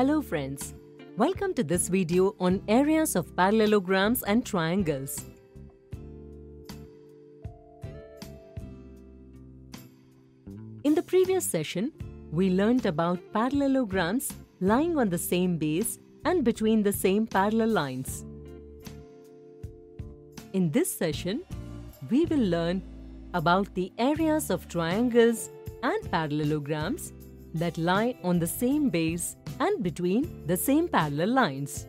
Hello friends, welcome to this video on areas of parallelograms and triangles. In the previous session, we learnt about parallelograms lying on the same base and between the same parallel lines. In this session, we will learn about the areas of triangles and parallelograms that lie on the same base and between the same parallel lines.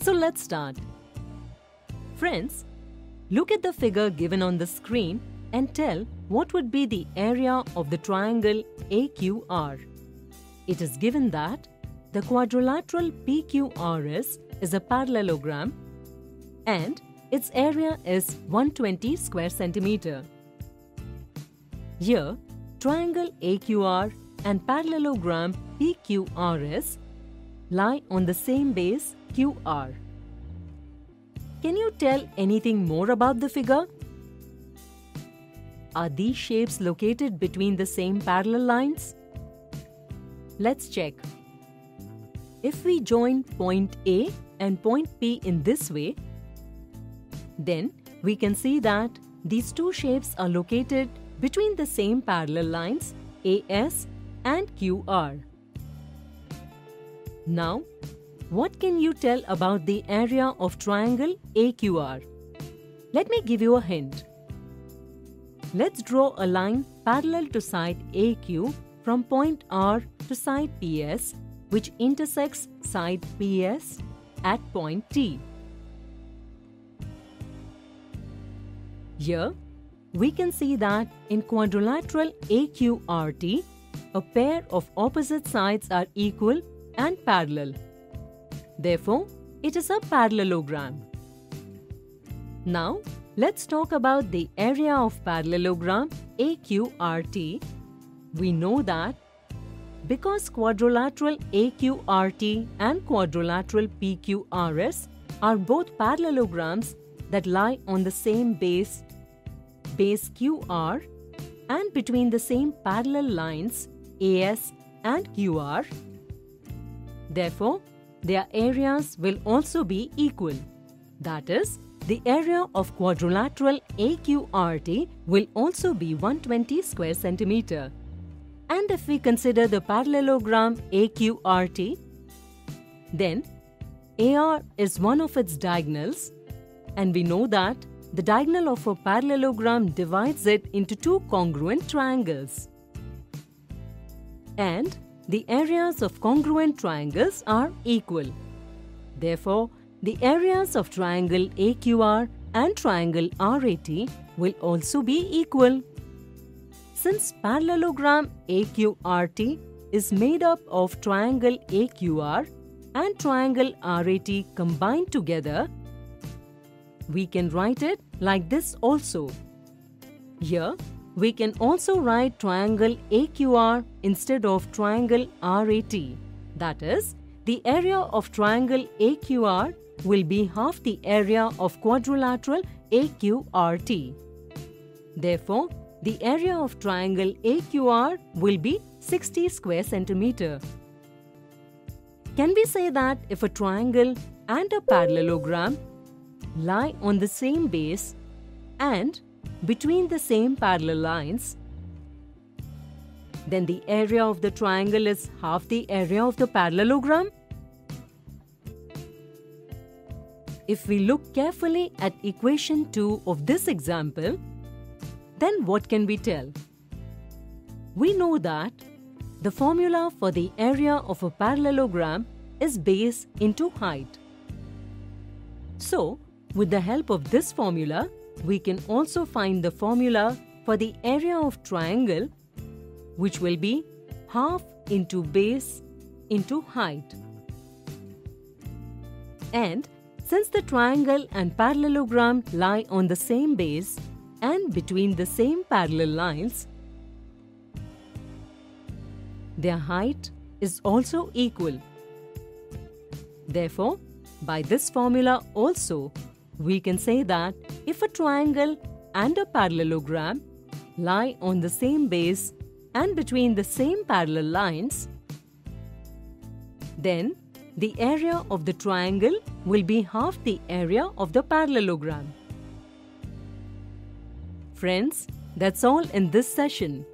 So let's start. Friends, look at the figure given on the screen and tell what would be the area of the triangle AQR. It is given that the quadrilateral PQRS is a parallelogram and its area is 120 square centimeter. Here, triangle AQR and parallelogram PQRS lie on the same base QR. Can you tell anything more about the figure? Are these shapes located between the same parallel lines? Let's check. If we join point A and point P in this way, then we can see that these two shapes are located between the same parallel lines AS and QR. Now, what can you tell about the area of triangle AQR? Let me give you a hint. Let's draw a line parallel to side AQ from point R to side PS, which intersects side PS at point T. Here, we can see that in quadrilateral AQRT, a pair of opposite sides are equal and parallel. Therefore, it is a parallelogram. Now, let's talk about the area of parallelogram AQRT. We know that because quadrilateral AQRT and quadrilateral PQRS are both parallelograms that lie on the same base QR, and between the same parallel lines AS and QR. Therefore, their areas will also be equal. That is, the area of quadrilateral AQRT will also be 120 square centimeter. And if we consider the parallelogram AQRT, then AR is one of its diagonals, and we know that the diagonal of a parallelogram divides it into two congruent triangles. And the areas of congruent triangles are equal. Therefore, the areas of triangle AQR and triangle RAT will also be equal. Since parallelogram AQRT is made up of triangle AQR and triangle RAT combined together, we can write it like this also. Here, we can also write triangle AQR instead of triangle RAT. That is, the area of triangle AQR will be half the area of quadrilateral AQRT. Therefore, the area of triangle AQR will be 60 square centimeter. Can we say that if a triangle and a parallelogram lie on the same base and between the same parallel lines, then the area of the triangle is half the area of the parallelogram? If we look carefully at equation 2 of this example, then what can we tell? We know that the formula for the area of a parallelogram is base into height. So, with the help of this formula, we can also find the formula for the area of triangle, which will be half into base into height. And since the triangle and parallelogram lie on the same base, and between the same parallel lines, their height is also equal. Therefore, by this formula also, We can say that if a triangle and a parallelogram lie on the same base and between the same parallel lines, then the area of the triangle will be half the area of the parallelogram. Friends, that's all in this session.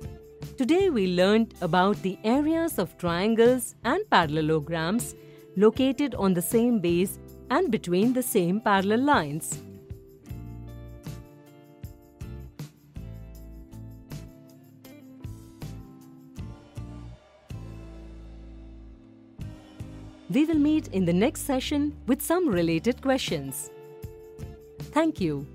Today we learned about the areas of triangles and parallelograms located on the same base and between the same parallel lines. We will meet in the next session with some related questions. Thank you.